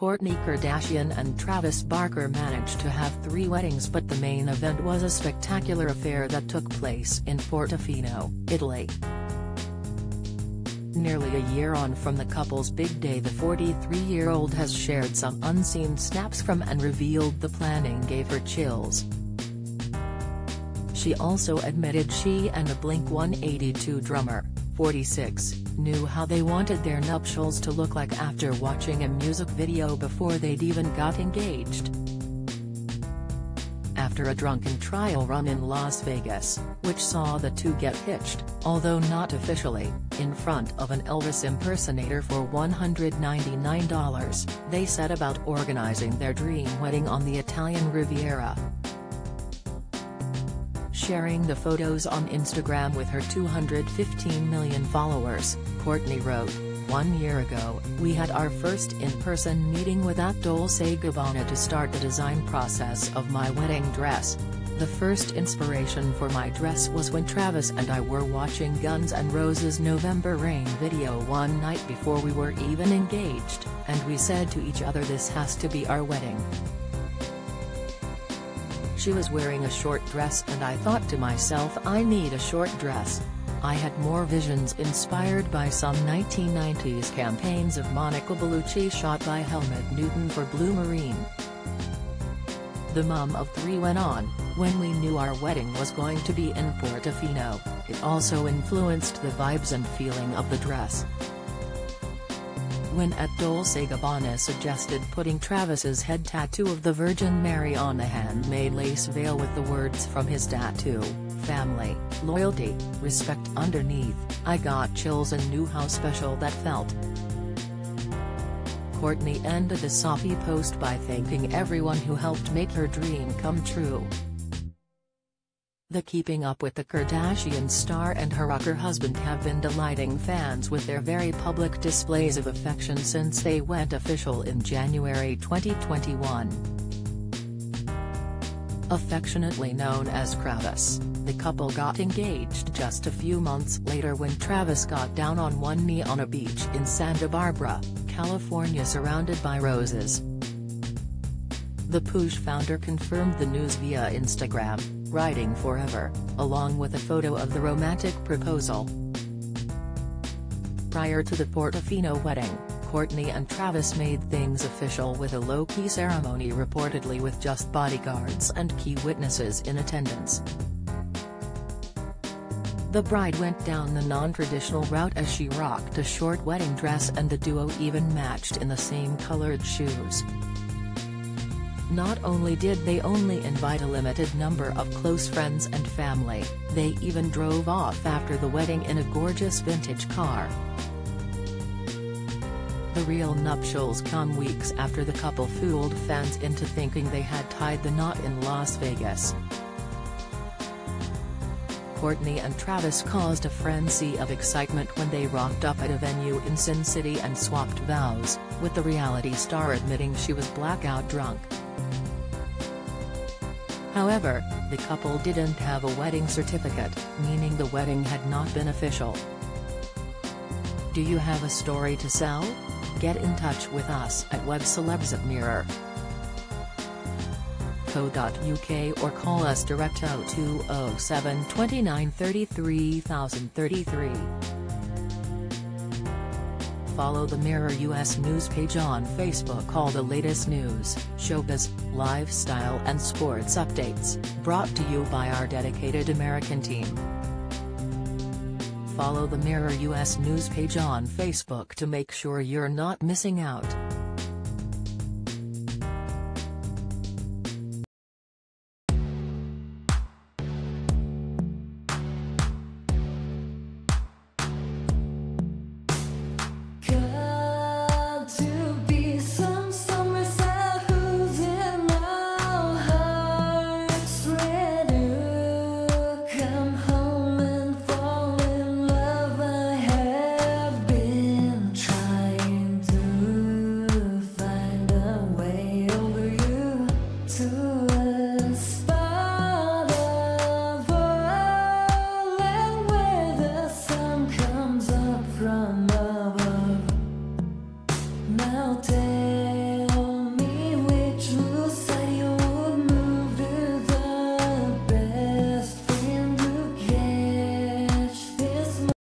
Kourtney Kardashian and Travis Barker managed to have three weddings, but the main event was a spectacular affair that took place in Portofino, Italy. Nearly a year on from the couple's big day, the 43-year-old has shared some unseen snaps from and revealed the planning gave her chills. She also admitted she and a Blink-182 drummer, 46, knew how they wanted their nuptials to look like after watching a music video before they'd even got engaged. After a drunken trial run in Las Vegas, which saw the two get hitched, although not officially, in front of an Elvis impersonator for $199, they set about organizing their dream wedding on the Italian Riviera. Sharing the photos on Instagram with her 215 million followers, Kourtney wrote, "1 year ago, we had our first in-person meeting with at Dolce Gabbana to start the design process of my wedding dress. The first inspiration for my dress was when Travis and I were watching Guns N' Roses' November Rain video one night before we were even engaged, and we said to each other, this has to be our wedding. She was wearing a short dress and I thought to myself, I need a short dress." I had more visions inspired by some 1990s campaigns of Monica Bellucci shot by Helmut Newton for Blue Marine. The mom of three went on, "When we knew our wedding was going to be in Portofino, it also influenced the vibes and feeling of the dress." When at Dolce Gabbana suggested putting Travis's head tattoo of the Virgin Mary on a handmade lace veil with the words "from his tattoo, family, loyalty, respect" underneath, I got chills and knew how special that felt. Kourtney ended the soppy post by thanking everyone who helped make her dream come true. The Keeping Up with the Kardashians star and her rocker husband have been delighting fans with their very public displays of affection since they went official in January 2021. Affectionately known as Kravis, the couple got engaged just a few months later when Travis got down on one knee on a beach in Santa Barbara, California, surrounded by roses. The Poosh founder confirmed the news via Instagram, writing "forever," along with a photo of the romantic proposal. Prior to the Portofino wedding, Kourtney and Travis made things official with a low-key ceremony, reportedly with just bodyguards and key witnesses in attendance. The bride went down the non-traditional route as she rocked a short wedding dress, and the duo even matched in the same colored shoes. Not only did they only invite a limited number of close friends and family, they even drove off after the wedding in a gorgeous vintage car. The real nuptials come weeks after the couple fooled fans into thinking they had tied the knot in Las Vegas. Kourtney and Travis caused a frenzy of excitement when they rocked up at a venue in Sin City and swapped vows, with the reality star admitting she was blackout drunk. However, the couple didn't have a wedding certificate, meaning the wedding had not been official. Do you have a story to sell? Get in touch with us at webcelebs@mirror.co.uk or call us direct 0207 29 33 033. Follow the Mirror US News page on Facebook. All the latest news, showbiz, lifestyle and sports updates, brought to you by our dedicated American team. Follow the Mirror US News page on Facebook to make sure you're not missing out.